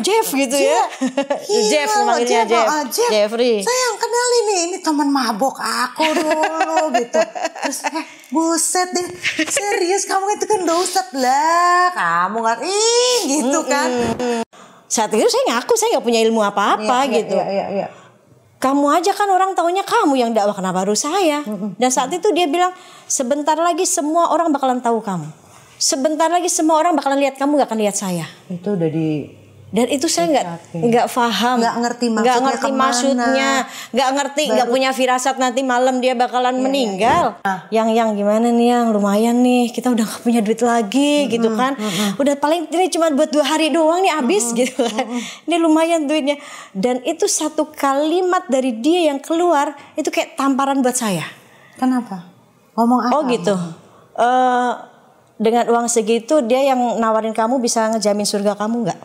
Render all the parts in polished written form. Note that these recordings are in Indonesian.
Jeff gitu ya. Iya, Jeff manggilnya Jeff. Jeff. Jeffrey. Sayang, kenalin nih, ini teman mabok aku dulu gitu. Terus buset deh, serius kamu itu kan dosa lah. Kamu nggak gitu kan. Saat itu saya ngaku saya nggak punya ilmu apa-apa gitu. Iya. Kamu aja kan orang taunya kamu yang dakwah, kenapa baru saya? Dan saat itu dia bilang, sebentar lagi semua orang bakalan tahu kamu. Sebentar lagi semua orang bakalan lihat kamu, gak akan lihat saya. Itu udah di... Dan itu saya nggak paham, nggak ngerti maksudnya, nggak ngerti, nggak punya firasat nanti malam dia bakalan meninggal. Yang gimana nih, yang lumayan nih, kita udah nggak punya duit lagi gitu kan, udah paling ini cuma buat 2 hari doang nih habis gitu kan, ini lumayan duitnya. Dan itu satu kalimat dari dia yang keluar itu kayak tamparan buat saya. Kenapa? Ngomong apa? Oh gitu. Dengan uang segitu dia yang nawarin kamu bisa ngejamin surga kamu nggak?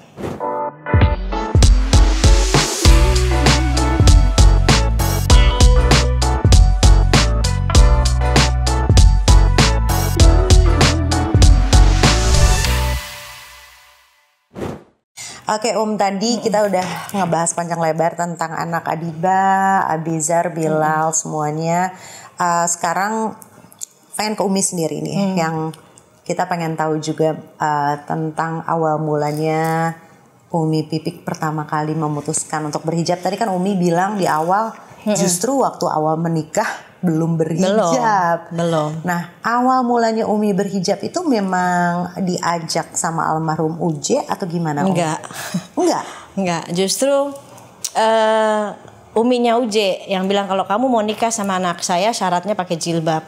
Oke Om, tadi kita udah ngebahas panjang lebar tentang anak Adiba, Abizar, Bilal, semuanya. Sekarang pengen ke Ummi sendiri nih, yang kita pengen tahu juga tentang awal mulanya Ummi Pipik pertama kali memutuskan untuk berhijab. Tadi kan Ummi bilang di awal justru waktu awal menikah belum berhijab. Belum. Nah, awal mulanya Ummi berhijab itu memang diajak sama almarhum Uje atau gimana? Enggak. Enggak, justru Uminya Uje yang bilang kalau kamu mau nikah sama anak saya syaratnya pakai jilbab.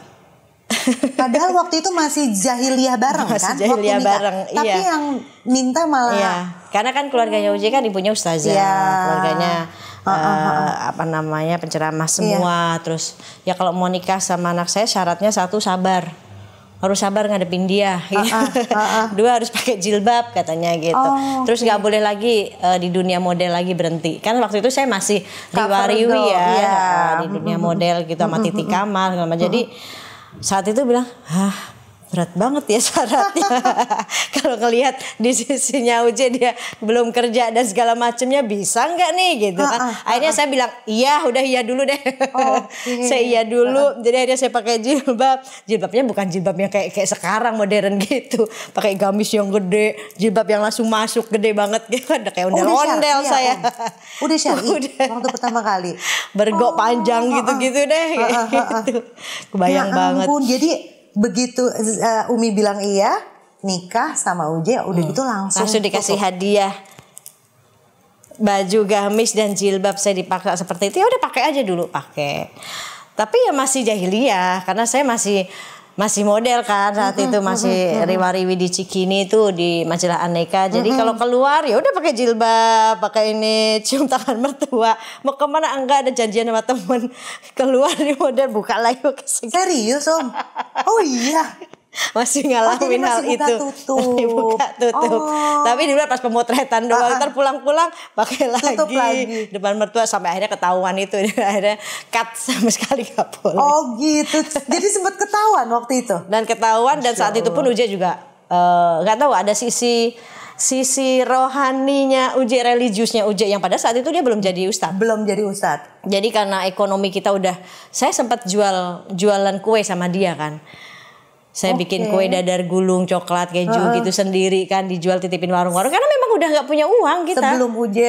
Padahal waktu itu masih jahiliyah bareng, masih kan? Jahiliyah bareng. Tapi yang minta malah. Iya. Karena kan keluarganya Uje kan ibunya ustazah, keluarganya apa namanya penceramah semua. Terus ya kalau mau nikah sama anak saya syaratnya satu sabar, harus sabar ngadepin dia. Dua harus pakai jilbab katanya gitu. Terus nggak boleh lagi di dunia model lagi berhenti. Kan waktu itu saya masih riwa-riwi ya di dunia model gitu sama Titi Kamal. Jadi saat itu bilang, hah berat banget ya syaratnya. Kalau ngelihat di sisinya Uje dia belum kerja dan segala macamnya, bisa nggak nih gitu kan. Akhirnya saya bilang, iya udah iya dulu deh. Saya iya dulu, jadi akhirnya saya pakai jilbab. Jilbabnya bukan jilbab yang kayak sekarang modern gitu. Pakai gamis yang gede, jilbab yang langsung masuk gede banget gitu. Udah kayak ondel-ondel saya. Udah syari waktu pertama kali. Bergok panjang gitu-gitu deh. Kebayang banget. Jadi begitu Ummi bilang iya, nikah sama Uje, udah gitu langsung dikasih hadiah baju gamis dan jilbab. Saya dipaksa seperti itu, ya udah pakai aja dulu, pakai. Tapi ya masih jahiliyah karena saya masih model kan saat itu, masih riwa-riwi di Cikini itu, di majalah Aneka. Jadi kalau keluar ya udah pakai jilbab, pakai ini, cium tangan mertua, mau kemana enggak ada janjian sama temen, keluar di model buka lagi. Serius Om? Oh iya. Masih ngalamin hal itu, buka tutup. Tapi dulu pas pemotretan doang, ntar pulang-pulang pakai lagi depan mertua, sampai akhirnya ketahuan itu. Akhirnya cut, sama sekali gak boleh. Oh gitu, jadi sempat ketahuan waktu itu. Dan ketahuan, dan saat itu pun Uje juga gak tahu ada sisi rohaninya Uje, religiusnya Uje, yang pada saat itu dia belum jadi ustadz. Jadi karena ekonomi kita udah, saya sempat jualan kue sama dia kan. Saya bikin kue dadar gulung, coklat, keju gitu sendiri kan, dijual titipin warung-warung. Karena memang udah gak punya uang kita. Sebelum Uje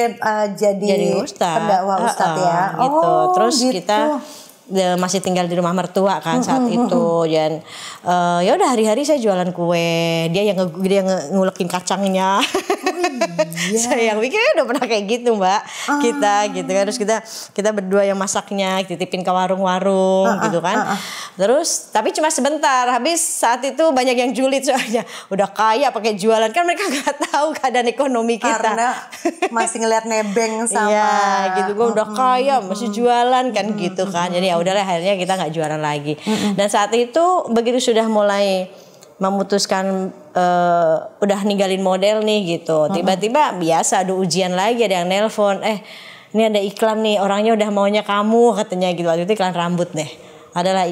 jadi ustadz, pendakwa ustadz ya. Gitu. Terus kita masih tinggal di rumah mertua kan saat itu. Dan ya udah hari-hari saya jualan kue. Dia yang ngulekin kacangnya. Saya yang pikirnya udah pernah kayak gitu Mbak. Kita gitu kan. Terus kita berdua yang masaknya, titipin ke warung-warung gitu kan. Terus tapi cuma sebentar. Habis saat itu banyak yang julid soalnya. Udah kaya pakai jualan. Kan mereka gak tahu keadaan ekonomi kita. Karena masih ngeliat nebeng sama. Iya gitu. Gue udah kaya masih jualan kan gitu kan. Jadi ya udahlah akhirnya kita gak jualan lagi. Dan saat itu begitu sudah mulai memutuskan udah ninggalin model nih gitu, tiba-tiba biasa ada ujian lagi, ada yang nelpon, ini ada iklan nih, orangnya udah maunya kamu katanya gitu. Waktu itu iklan rambut deh, adalah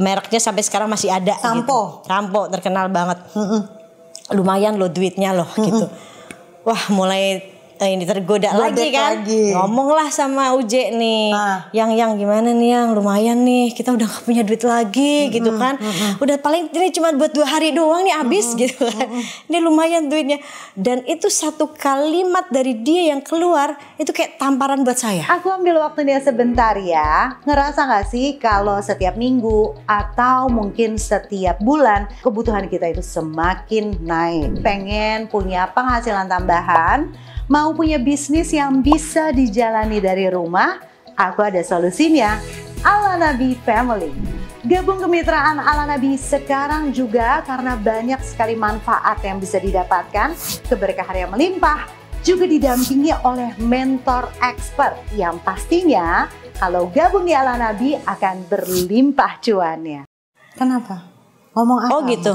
mereknya sampai sekarang masih ada, Sampo gitu. Sampo terkenal banget, lumayan loh duitnya loh gitu. Wah mulai ini tergoda lagi kan, ngomonglah sama Uje nih, yang gimana nih, yang lumayan nih, kita udah gak punya duit lagi gitu kan, udah paling ini cuma buat 2 hari doang nih habis gitu kan, ini lumayan duitnya. Dan itu satu kalimat dari dia yang keluar itu kayak tamparan buat saya. Aku ambil waktu dia sebentar ya, ngerasa gak sih kalau setiap minggu atau mungkin setiap bulan kebutuhan kita itu semakin naik, pengen punya penghasilan tambahan, mau punya bisnis yang bisa dijalani dari rumah? Aku ada solusinya, Ala Nabi Family. Gabung kemitraan Ala Nabi sekarang juga karena banyak sekali manfaat yang bisa didapatkan, keberkahan yang melimpah, juga didampingi oleh mentor expert yang pastinya kalau gabung di Ala Nabi akan berlimpah cuannya. Kenapa? Ngomong apa? Oh gitu.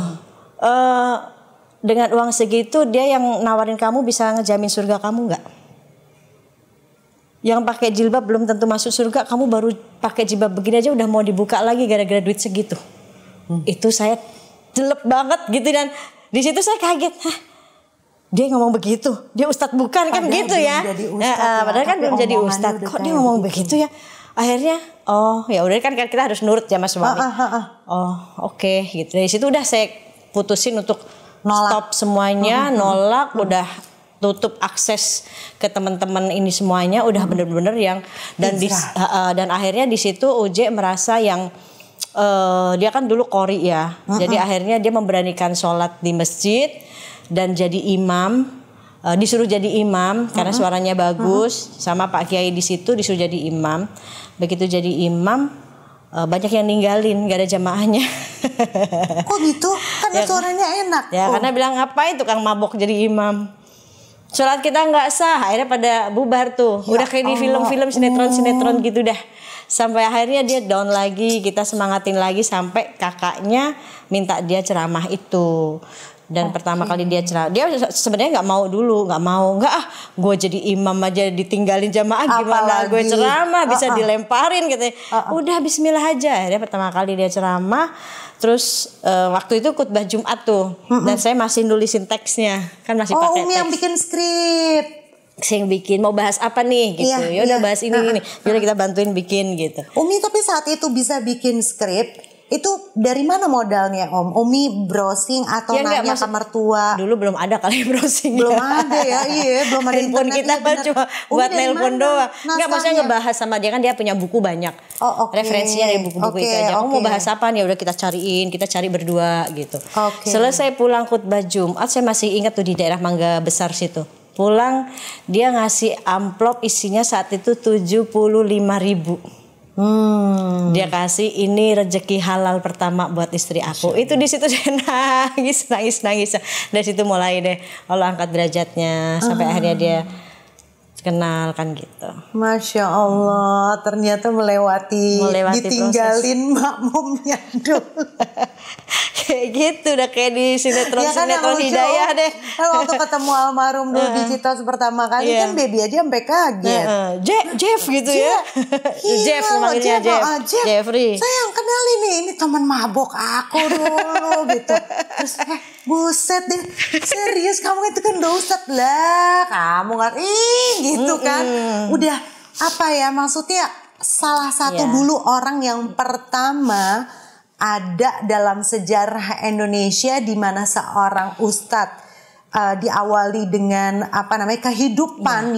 Dengan uang segitu dia yang nawarin kamu bisa ngejamin surga kamu nggak? Yang pakai jilbab belum tentu masuk surga, kamu baru pakai jilbab begini aja udah mau dibuka lagi gara-gara duit segitu. Itu saya jelek banget gitu, dan di situ saya kaget. Hah, dia ngomong begitu, dia ustadz bukan kan gitu ya? Padahal kan belum jadi ustadz, kok dia ngomong begitu ya? Akhirnya oh ya udah kan kita harus nurut ya mas suami. Oh oke gitu. Dari situ udah saya putusin untuk nolak. Stop semuanya, nolak, udah tutup akses ke teman-teman ini semuanya, udah bener-bener yang dan akhirnya di situ Uje merasa yang dia kan dulu qori ya, jadi akhirnya dia memberanikan sholat di masjid dan jadi imam, disuruh jadi imam karena suaranya bagus, sama Pak Kiai di situ disuruh jadi imam, begitu jadi imam. Banyak yang ninggalin, gak ada jamaahnya. Kok gitu? Kan ya, suaranya enak. Ya karena bilang ngapain tukang mabok jadi imam. Sholat kita gak sah, akhirnya pada bubar tuh. Ya udah kayak di film-film, sinetron-sinetron gitu dah. Sampai akhirnya dia down lagi, kita semangatin lagi sampai kakaknya minta dia ceramah itu. Dan pertama kali dia cerah, dia sebenarnya nggak mau dulu, nggak gue jadi imam aja ditinggalin jamaah gimana gue ceramah bisa dilemparin gitu. Udah bismillah aja. Dia pertama kali dia ceramah, terus waktu itu khutbah Jumat tuh, dan saya masih nulisin teksnya, kan masih pakai teks. Yang bikin skrip, yang bikin mau bahas apa nih gitu. Ya udah bahas ini. Yaudah kita bantuin bikin gitu. Umi tapi saat itu bisa bikin skrip. Itu dari mana modalnya Om? Umi browsing atau ya, nanya ke mertua? Dulu belum ada kali browsing. Belum ada ya, iya. Belum ada handphone kita cuma buat nelpon doang. Enggak, maksudnya ngebahas sama dia kan dia punya buku banyak. Referensinya dari buku-buku itu aja. Om mau bahas apa nih? Udah kita cariin, kita cari berdua gitu. Selesai pulang khutbah Jumat, saya masih ingat tuh di daerah Mangga Besar situ. Pulang dia ngasih amplop isinya saat itu 75.000. Dia kasih ini rezeki halal pertama buat istri aku. Itu di situ saya nangis. Dari situ mulai deh Allah angkat derajatnya sampai akhirnya dia kenal kan gitu. Masya Allah, ternyata melewati ditinggalin makmumnya dulu. Kayak gitu udah kayak di sinetron hidayah deh. Kalau waktu ketemu almarhum dulu di Citos pertama kali kan baby aja sampai kaget. Jeff gitu ya. Jeff namanya Jeffrey. Saya yang kenal ini teman mabok aku dulu gitu. Terus buset deh, serius kamu itu kan dosa lah. Kamu nggak gitu kan. Udah apa ya maksudnya salah satu dulu orang yang pertama ada dalam sejarah Indonesia di mana seorang ustadz diawali dengan apa namanya kehidupan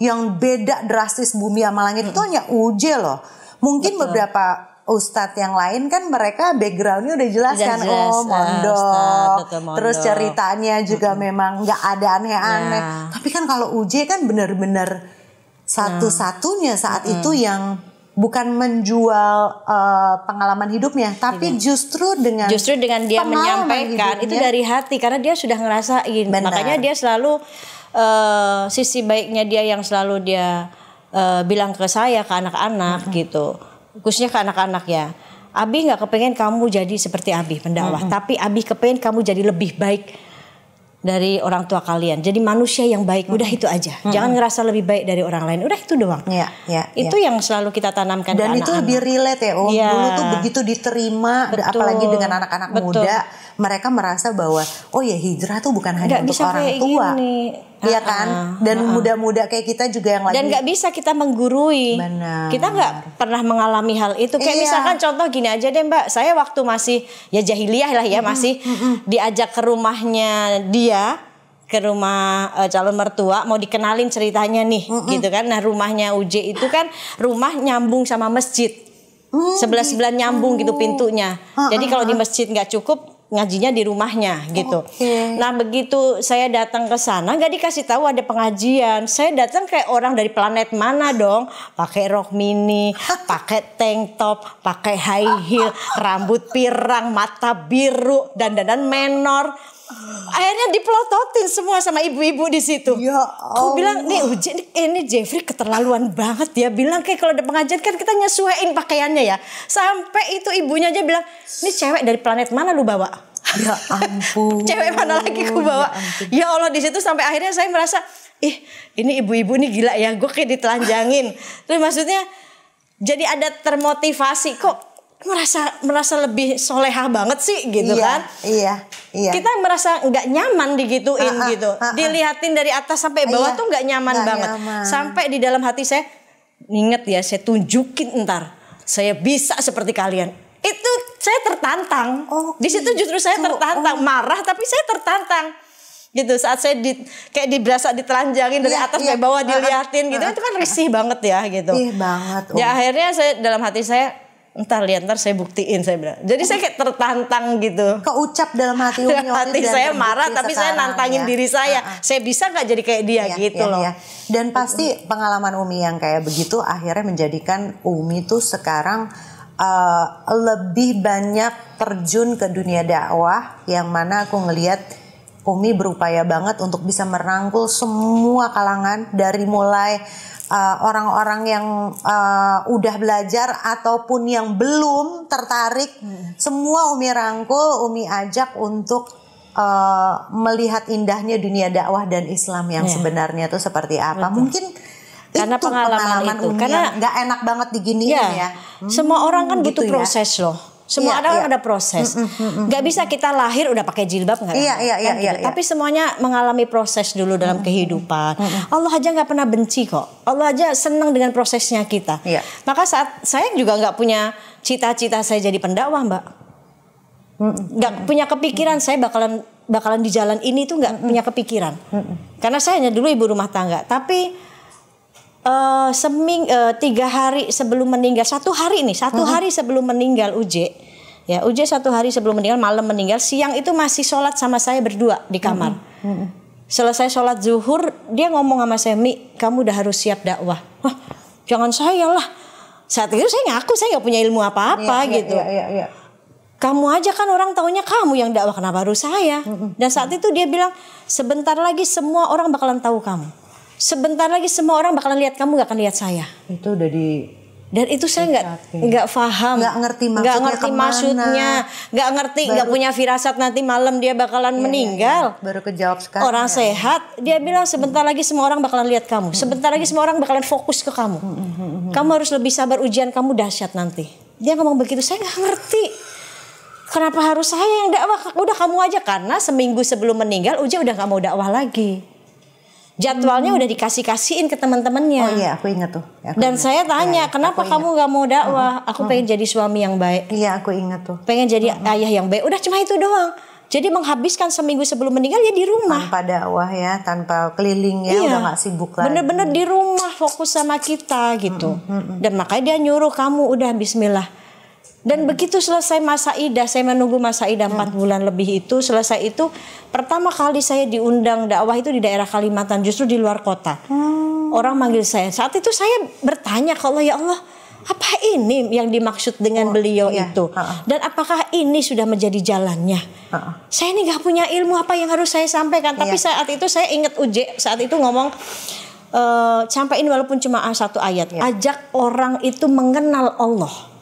yang beda drastis bumi sama langit. Itu hanya Uje loh. Mungkin beberapa ustadz yang lain kan mereka backgroundnya udah jelas kan. Mondok, terus ceritanya juga memang nggak ada aneh-aneh. Tapi kan kalau Uje kan bener-bener satu-satunya saat itu yang bukan menjual pengalaman hidupnya, tapi justru dengan dia menyampaikan hidupnya, itu dari hati karena dia sudah ngerasain. Makanya dia selalu sisi baiknya dia yang selalu dia bilang ke saya, ke anak-anak gitu, khususnya ke anak-anak ya. Abi nggak kepengen kamu jadi seperti Abi pendakwah, tapi Abi kepengen kamu jadi lebih baik dari orang tua kalian, jadi manusia yang baik. Udah itu aja, jangan ngerasa lebih baik dari orang lain. Udah itu doang. Itu yang selalu kita tanamkan. Dan itu lebih relate ya Om. Dulu tuh begitu diterima, apalagi dengan anak-anak muda, mereka merasa bahwa oh ya hijrah tuh bukan hanya untuk orang tua. Iya kan? Dan muda-muda kayak kita juga yang lagi. Dan gak bisa kita menggurui. Benar. Kita gak pernah mengalami hal itu. Kayak misalkan contoh gini aja deh Mbak. Saya waktu masih ya jahiliyah lah ya, masih diajak ke rumahnya dia, ke rumah calon mertua, mau dikenalin ceritanya nih, gitu kan. Nah rumahnya Uje itu kan rumah nyambung sama masjid, sebelah-sebelah nyambung gitu pintunya. Jadi kalau di masjid nggak cukup, ngajinya di rumahnya gitu. Nah begitu saya datang ke sana, nggak dikasih tahu ada pengajian. Saya datang kayak orang dari planet mana dong, pakai rok mini, pakai tank top, pakai high heel, rambut pirang, mata biru, dandanan menor. Akhirnya dipelototin semua sama ibu-ibu di situ. Ya, aku bilang nih Uji, ini Jeffrey keterlaluan banget ya. Bilang kayak kalau ada pengajian kan kita nyesuaiin pakaiannya ya. Sampai itu ibunya aja bilang, ini cewek dari planet mana lu bawa? Ya ampun. Cewek mana lagi ku bawa? Ya Allah, di situ sampai akhirnya saya merasa, ih ini ibu-ibu nih gila ya. Gue kayak ditelanjangin. Terus maksudnya jadi ada termotivasi kok. Merasa lebih solehah banget sih gitu kan. Iya. Kita merasa nggak nyaman digituin gitu. Dilihatin dari atas sampai bawah tuh nggak nyaman banget. Sampai di dalam hati saya, inget ya, saya tunjukin ntar. Saya bisa seperti kalian. Itu saya tertantang. Di situ justru saya tertantang. Marah tapi saya tertantang. Gitu saat saya kayak berasa ditelanjangin dari atas sampai bawah dilihatin gitu. Itu kan risih banget ya gitu. Iya banget. Ya akhirnya saya dalam hati saya, Ntar saya buktiin, saya bilang. Jadi saya kayak tertantang gitu. Keucap dalam hati Umi. Dalam hati saya marah tapi saya nantangin diri saya. Saya bisa gak jadi kayak dia gitu loh. Dan pasti pengalaman Umi yang kayak begitu akhirnya menjadikan Umi tuh sekarang lebih banyak terjun ke dunia dakwah. Yang mana aku ngelihat Umi berupaya banget untuk bisa merangkul semua kalangan. Dari mulai orang-orang yang udah belajar ataupun yang belum tertarik, semua Umi rangkul, Umi ajak untuk melihat indahnya dunia dakwah dan Islam yang sebenarnya tuh seperti apa. Mungkin karena itu pengalaman itu Umi, karena nggak enak banget diginiin ya. Semua orang kan butuh gitu proses loh. Semua orang ada proses. Gak bisa kita lahir udah pakai jilbab nggak? Iya. Tapi semuanya mengalami proses dulu dalam kehidupan. Allah aja nggak pernah benci kok. Allah aja senang dengan prosesnya kita. Maka saat saya juga nggak punya cita-cita saya jadi pendakwah Mbak. Nggak punya kepikiran saya bakalan di jalan ini tuh nggak punya kepikiran. Karena saya hanya dulu ibu rumah tangga. Tapi 3 hari sebelum meninggal, 1 hari nih, 1 hari sebelum meninggal Uje, ya Uje 1 hari sebelum meninggal, malam meninggal, siang itu masih sholat sama saya berdua di kamar. Selesai sholat zuhur, dia ngomong sama saya, Mi, kamu udah harus siap dakwah. Wah, jangan saya lah. Saat itu saya ngaku saya nggak punya ilmu apa-apa gitu. Kamu aja kan orang taunya kamu yang dakwah, kenapa harus saya? Dan saat itu dia bilang, sebentar lagi semua orang bakalan tahu kamu. Sebentar lagi semua orang bakalan lihat kamu, gak akan lihat saya. Itu udah di... Dan itu saya nggak paham, nggak ngerti maksudnya, nggak ngerti, nggak punya firasat nanti malam dia bakalan meninggal. Baru kejawab sekarang. Orang sehat, dia bilang sebentar lagi semua orang bakalan lihat kamu, sebentar lagi semua orang bakalan fokus ke kamu. Kamu harus lebih sabar, ujian kamu dahsyat nanti. Dia ngomong begitu, saya nggak ngerti. Kenapa harus saya yang dakwah? Udah kamu aja, karena seminggu sebelum meninggal Uja udah nggak mau dakwah lagi. Jadwalnya udah dikasih-kasihin ke teman-temannya. Oh iya, aku ingat tuh. Dan saya tanya, kenapa kamu gak mau dakwah? Aku pengen jadi suami yang baik. Iya, aku ingat tuh. Pengen jadi ayah yang baik. Udah cuma itu doang. Jadi menghabiskan seminggu sebelum meninggal ya di rumah. Tanpa dakwah ya, tanpa keliling ya, udah gak sibuk lagi. Bener-bener di rumah, fokus sama kita gitu. Dan makanya dia nyuruh kamu udah bismillah. Dan begitu selesai masa idah, saya menunggu masa idah 4 bulan lebih itu. Selesai itu, pertama kali saya diundang dakwah itu di daerah Kalimantan, justru di luar kota. Orang manggil saya. Saat itu saya bertanya ke Allah, ya Allah, apa ini yang dimaksud dengan beliau itu? Dan apakah ini sudah menjadi jalannya? Saya ini gak punya ilmu apa yang harus saya sampaikan. Tapi saat itu saya ingat Uje, saat itu ngomong, sampaikan walaupun cuma 1 ayat. Ajak orang itu mengenal Allah.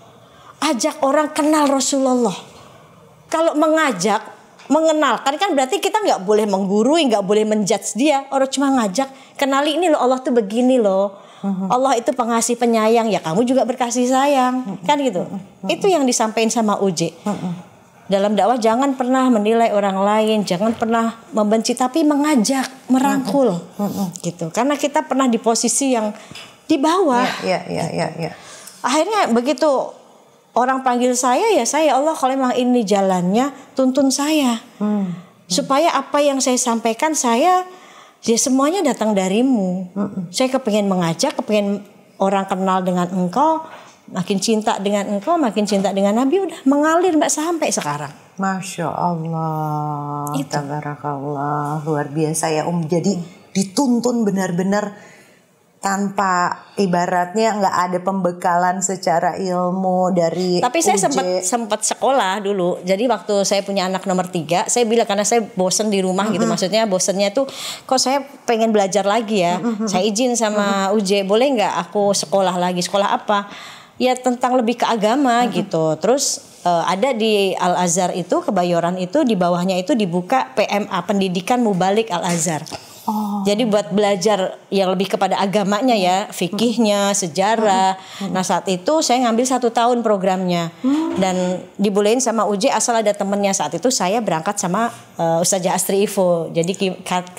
Ajak orang kenal Rasulullah. Kalau mengajak, mengenalkan kan berarti kita nggak boleh menggurui, nggak boleh menjudge dia. Orang cuma ngajak, kenali ini loh Allah tuh begini loh. Allah itu pengasih penyayang, ya kamu juga berkasih sayang, kan gitu. Itu yang disampaikan sama Uje. Dalam dakwah jangan pernah menilai orang lain, jangan pernah membenci, tapi mengajak, merangkul, gitu. Karena kita pernah di posisi yang di bawah. Akhirnya begitu orang panggil saya, ya saya, Allah kalau memang ini jalannya, tuntun saya, supaya apa yang saya sampaikan saya, ya semuanya datang darimu. Saya kepengen mengajak, kepengen orang kenal dengan engkau. Makin cinta dengan engkau, makin cinta dengan Nabi, udah mengalir mbak sampai sekarang. Masya Allah, tabarakallah, luar biasa ya Om. Jadi dituntun benar-benar tanpa, ibaratnya nggak ada pembekalan secara ilmu dari. Tapi saya sempat sekolah dulu. Jadi waktu saya punya anak nomor 3, saya bilang karena saya bosen di rumah gitu. Maksudnya bosennya tuh kok saya pengen belajar lagi ya. Saya izin sama Uje, boleh nggak aku sekolah lagi? Sekolah apa? Ya tentang lebih ke agama gitu. Terus ada di Al-Azhar itu, Kebayoran itu, di bawahnya itu dibuka PMA, Pendidikan Mubalik Al-Azhar. Jadi buat belajar yang lebih kepada agamanya ya, fikihnya, sejarah. Nah saat itu saya ngambil 1 tahun programnya. Dan dibolehin sama Uji asal ada temennya. Saat itu saya berangkat sama Ustazah Astri Ivo. Jadi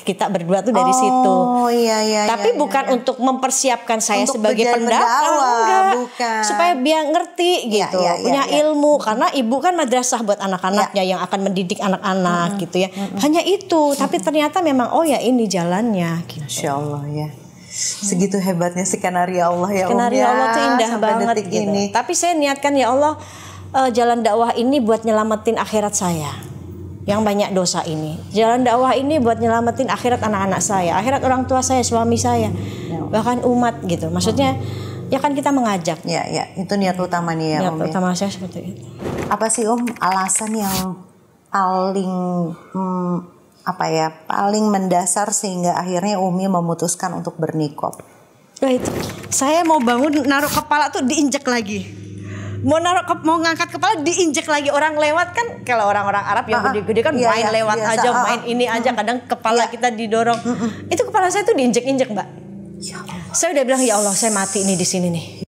kita berdua tuh dari situ. Tapi bukan untuk mempersiapkan saya untuk sebagai pendakwah, supaya dia ngerti gitu, punya ilmu. Karena ibu kan madrasah buat anak-anaknya yang akan mendidik anak-anak gitu ya. Hanya itu, tapi ternyata memang oh ya ini jalannya gitu. Insya Allah ya. Segitu hebatnya skenario Allah ya. Skenario Allah tuh indah banget ini. Gitu. Tapi saya niatkan ya Allah, jalan dakwah ini buat nyelamatin akhirat saya yang banyak dosa ini. Jalan dakwah ini buat nyelamatin akhirat anak-anak saya, akhirat orang tua saya, suami saya, bahkan umat gitu. Maksudnya ya kan kita mengajak. Ya, itu niat utama nih ya Om. Niat utama saya seperti itu. Apa sih Om alasan yang paling paling mendasar sehingga akhirnya Umi memutuskan untuk berniqab? Nah itu, saya mau bangun naruh kepala tuh diinjek lagi. Mau ngangkat kepala diinjek lagi. Orang lewat kan, kalau orang-orang Arab yang gede-gede kan main lewat biasa, aja, main ini aja. Kadang kepala kita didorong. Itu kepala saya tuh diinjek-injek Mbak. Ya Allah. Saya udah bilang ya Allah saya mati ini di sini nih.